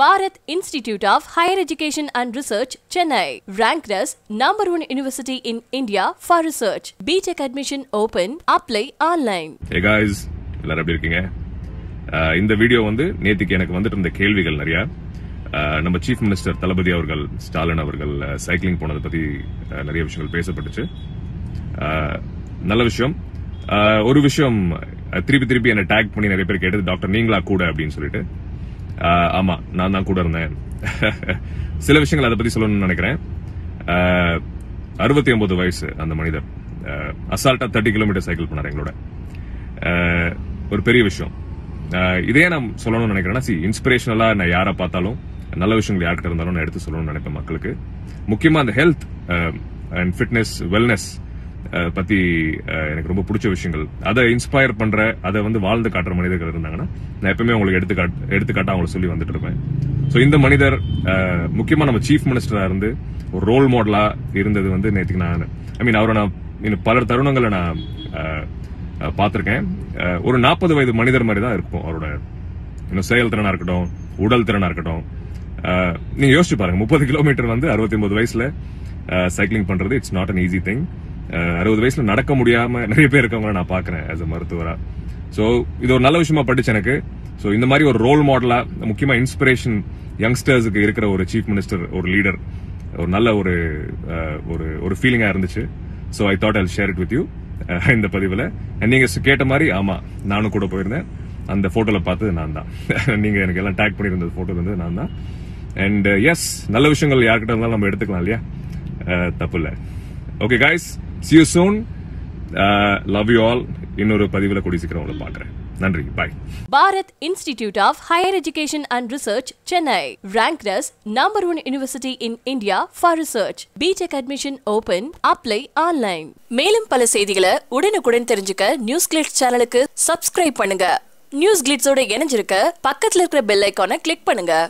Bharath Institute of Higher Education and Research, Chennai, ranked as number 1 university in India for research. B.Tech admission open. Apply online. Hey guys, எல்லாரும் எப்படி இருக்கீங்க? இந்த video வந்து நேத்துக்கு எனக்கு வந்துட்டு இருந்த கேள்விகள் நிறைய நம்ம Chief Minister தளபதி அவர்கள் ஸ்டாலின் அவர்கள் சைக்கிளிங் போனத பத்தி நிறைய விஷயங்கள் பேசப்பட்டுச்சு. நல்ல விஷயம். ஒரு விஷயம் திருப்பி என்ன டாக் பண்ணி நிறைய பேர் கேட்டது டாக்டர் நீங்களா கூட அப்படினு சொல்லிட்டு ஆமா நான் தான் கூட இருந்தேன் சில விஷயங்கள் அத பத்தி சொல்லணும்னு நினைக்கிறேன் 69 வயசு அந்த மனிதர் அசால்ட்டா 30 கிலோமீட்டர் சைக்கிள் பண்ணாரு எங்களோட ஒரு பெரிய விஷயம் இதே நான் சொல்லணும்னு நினைக்கிறேன் சி இன்ஸ்பிரேஷனலா நான் யாரை பார்த்தாலும் நல்ல விஷயங்கள் யார்கிட்ட இருந்தாலும் நான் எடுத்து சொல்லணும்னு நினைப்பேன் மக்களுக்கு முக்கியமா அந்த ஹெல்த் அண்ட் ஃபிட்னஸ் வெல்னஸ் பத்தி எனக்கு ரொம்ப பிடிச்ச விஷயங்கள் அதை இன்ஸ்பயர் பண்ற அதை வந்து வாழ்ந்து காட்டுற மனிதர்கள் இருந்தாங்கன்னா நான் எப்பவுமே உங்களுக்கு எடுத்துக்காட்டா அவங்களை சொல்லி வந்துட்டு இருப்பேன் சோ இந்த மனிதர் முக்கியமா நம்ம சீஃப் மினிஸ்டரா இருந்து ஒரு ரோல் மாடலா இருந்தது வந்து நேத்துக்கு நான் அவரை நான் பல தருணங்களை நான் பார்த்திருக்கேன் ஒரு 40 வயது மனிதர் மாதிரி தான் இருக்கும் அவரோட செயல் திறனா இருக்கட்டும் உடல் திறனா இருக்கட்டும் நீங்க யோசிச்சு பாருங்க 30 கிலோமீட்டர் வந்து 69 வயசுல சைக்கிளிங் பண்றது it's not an easy thing 60 வயசுல நடக்க முடியாம நிறைய பேர் இருக்கவங்கள நான் பாக்குறேன் as a மருத்துவரா சோ இது ஒரு நல்ல விஷயமா பட்டுச்சு எனக்கு சோ இந்த மாதிரி ஒரு ரோல் மாடலா முக்கியமா இன்ஸ்பிரேஷன் யங்ஸ்டர்ஸ்க்கு இருக்கிற ஒரு சீஃப் மினிஸ்டர் ஒரு லீடர் ஒரு நல்ல ஒரு ஒரு ஃபீலிங்கா இருந்துச்சு so I thought I share it with you இந்த பதிவுல நீங்க கேட்ட மாதிரி ஆமா நானும் கூட போயிருந்தேன் அந்த போட்டோல பார்த்தது நான் தான் நீங்க எனக்கு எல்லாம் டேக் பண்ணிருந்த போட்டோ வந்து நான் தான் அண்ட் எஸ் நல்ல விஷயங்கள் யார்கிட்ட இருந்தாலும் நம்ம எடுத்துக்கலாம் இல்லையா தப்பு இல்ல okay guys See you soon. Love you all. இன்னொரு பதிவுல கூடி சீக்கிரம் உங்களை பார்க்கிறேன். நன்றி. Bye. Bharath Institute of Higher Education and Research, Chennai, ranked as number 1 university in India for research. B.Tech admission open. Apply online. மேலும் பல செய்திகளை உடனுக்குடன் தெரிஞ்சுக்க News Glitz சேனலுக்கு subscribe பண்ணுங்க. News Glitz ஓட இணைஞ்சிருக்க பக்கத்துல இருக்கிற bell icon-ஐ click பண்ணுங்க.